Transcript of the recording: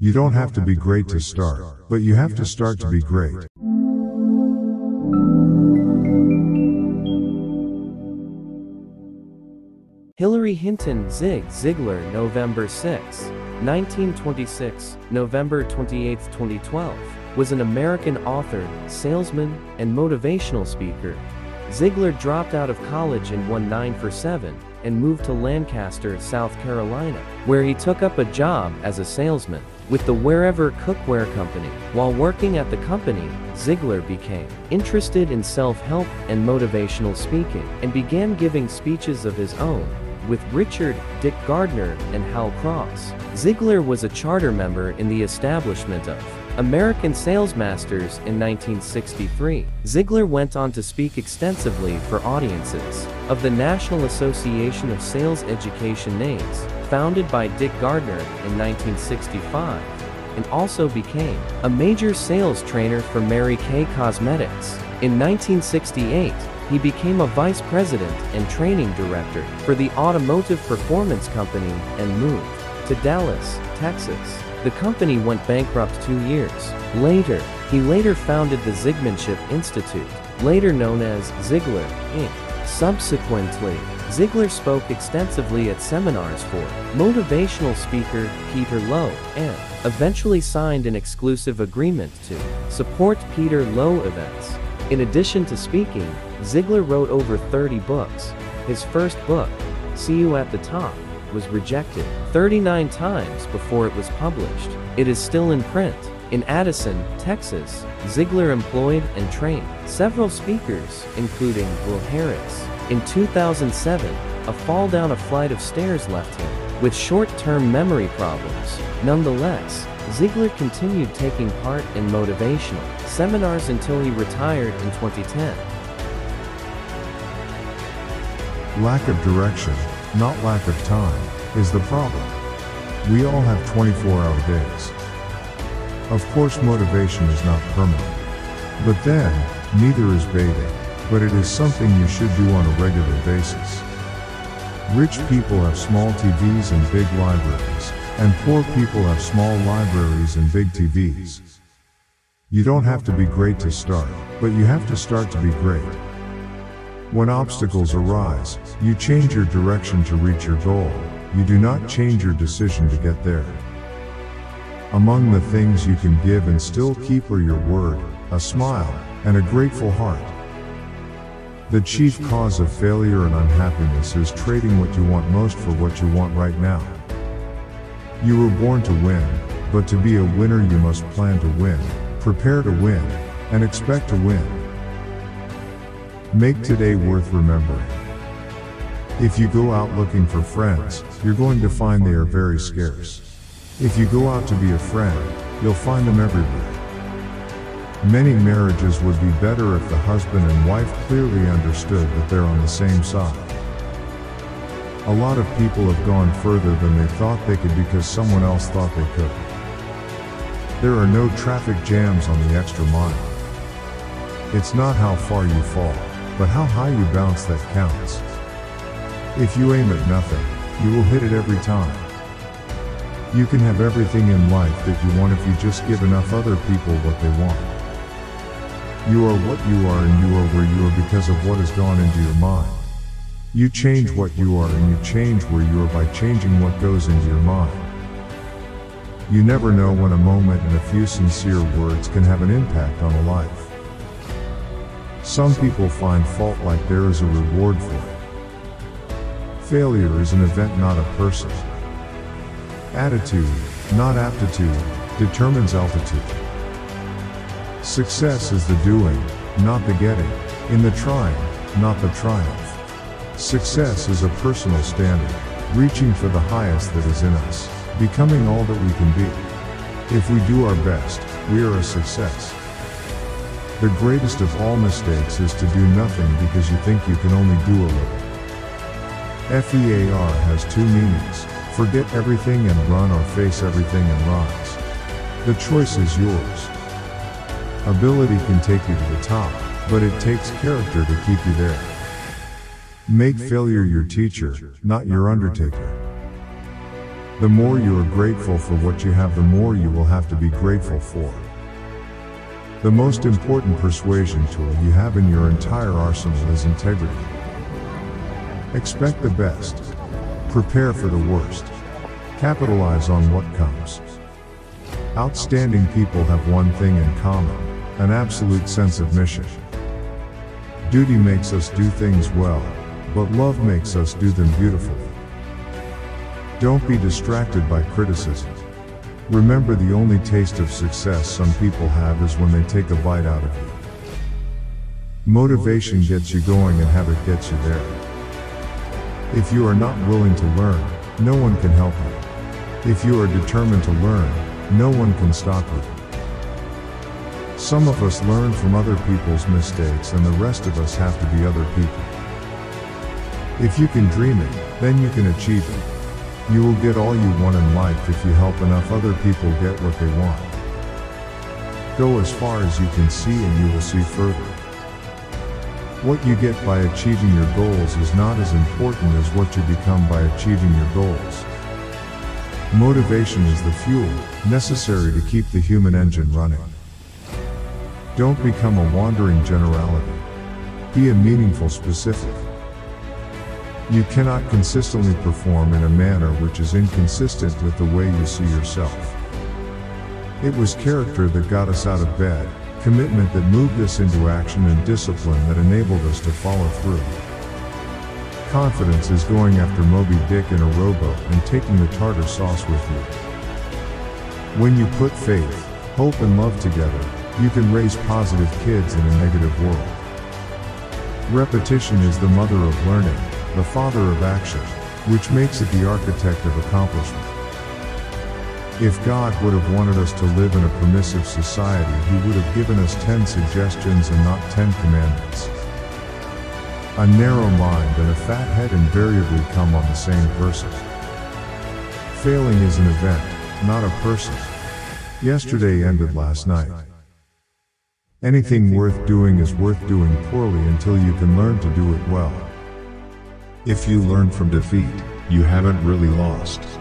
You don't have to be great to start, but you have to start to be great. Hillary Hinton, Zig Ziglar, November 6, 1926, November 28, 2012, was an American author, salesman, and motivational speaker. Ziglar dropped out of college in 1947 and moved to Lancaster, South Carolina, where he took up a job as a salesman with the Wherever Cookware Company. While working at the company, Ziglar became interested in self-help and motivational speaking and began giving speeches of his own with Richard Dick Gardner and Hal Cross. Ziglar was a charter member in the establishment of American Sales Masters in 1963. Ziglar went on to speak extensively for audiences of the National Association of Sales Education Aids, founded by Dick Gardner in 1965, and also became a major sales trainer for Mary Kay Cosmetics. In 1968, he became a vice president and training director for the Automotive Performance Company and moved to Dallas, Texas. The company went bankrupt 2 years later. He later founded the Zygmanship Institute, later known as Ziglar Inc. Subsequently, Ziglar spoke extensively at seminars for motivational speaker Peter Lowe and eventually signed an exclusive agreement to support Peter Lowe events. In addition to speaking, Ziglar wrote over 30 books. His first book, See You at the Top, was rejected 39 times before it was published. It is still in print. In Addison, Texas, Ziglar employed and trained several speakers, including Will Harris. In 2007, a fall down a flight of stairs left him with short-term memory problems. Nonetheless, Ziglar continued taking part in motivational seminars until he retired in 2010. Lack of direction, not lack of time, is the problem. We all have 24-hour days. Of course, motivation is not permanent. But then, neither is bathing, but it is something you should do on a regular basis. Rich people have small TVs and big libraries, and poor people have small libraries and big TVs. You don't have to be great to start, but you have to start to be great. When obstacles arise, you change your direction to reach your goal. You do not change your decision to get there. Among the things you can give and still keep are your word, a smile, and a grateful heart. The chief cause of failure and unhappiness is trading what you want most for what you want right now. You were born to win, but to be a winner you must plan to win, prepare to win, and expect to win. Make today worth remembering. If you go out looking for friends, you're going to find they are very scarce. If you go out to be a friend, you'll find them everywhere. Many marriages would be better if the husband and wife clearly understood that they're on the same side. A lot of people have gone further than they thought they could because someone else thought they could. There are no traffic jams on the extra mile. It's not how far you fall, but how high you bounce that counts. If you aim at nothing, you will hit it every time. You can have everything in life that you want if you just give enough other people what they want. You are what you are and you are where you are because of what has gone into your mind. You change what you are and you change where you are by changing what goes into your mind. You never know when a moment and a few sincere words can have an impact on a life. Some people find fault like there is a reward for it. Failure is an event, not a person. Attitude, not aptitude, determines altitude. Success is the doing, not the getting, in the trying, not the triumph. Success is a personal standard, reaching for the highest that is in us, becoming all that we can be. If we do our best, we are a success. The greatest of all mistakes is to do nothing because you think you can only do a little. F.E.A.R. has two meanings: forget everything and run, or face everything and rise. The choice is yours. Ability can take you to the top, but it takes character to keep you there. Make failure your teacher, not your undertaker. The more you are grateful for what you have, the more you will have to be grateful for. The most important persuasion tool you have in your entire arsenal is integrity. Expect the best. Prepare for the worst. Capitalize on what comes. Outstanding people have one thing in common, an absolute sense of mission. Duty makes us do things well, but love makes us do them beautifully. Don't be distracted by criticism. Remember, the only taste of success some people have is when they take a bite out of you. Motivation gets you going and habit gets you there. If you are not willing to learn, no one can help you. If you are determined to learn, no one can stop you. Some of us learn from other people's mistakes, and the rest of us have to be other people. If you can dream it, then you can achieve it. You will get all you want in life if you help enough other people get what they want. Go as far as you can see and you will see further. What you get by achieving your goals is not as important as what you become by achieving your goals. Motivation is the fuel necessary to keep the human engine running. Don't become a wandering generality. Be a meaningful specific. You cannot consistently perform in a manner which is inconsistent with the way you see yourself. It was character that got us out of bed, commitment that moved us into action, and discipline that enabled us to follow through. Confidence is going after Moby Dick in a rowboat and taking the tartar sauce with you. When you put faith, hope and love together, you can raise positive kids in a negative world. Repetition is the mother of learning, the father of action, which makes it the architect of accomplishment. If God would have wanted us to live in a permissive society, He would have given us 10 suggestions and not 10 commandments. A narrow mind and a fat head invariably come on the same person. Failing is an event, not a person. Yesterday ended last night. Anything worth doing is worth doing poorly until you can learn to do it well. If you learn from defeat, you haven't really lost.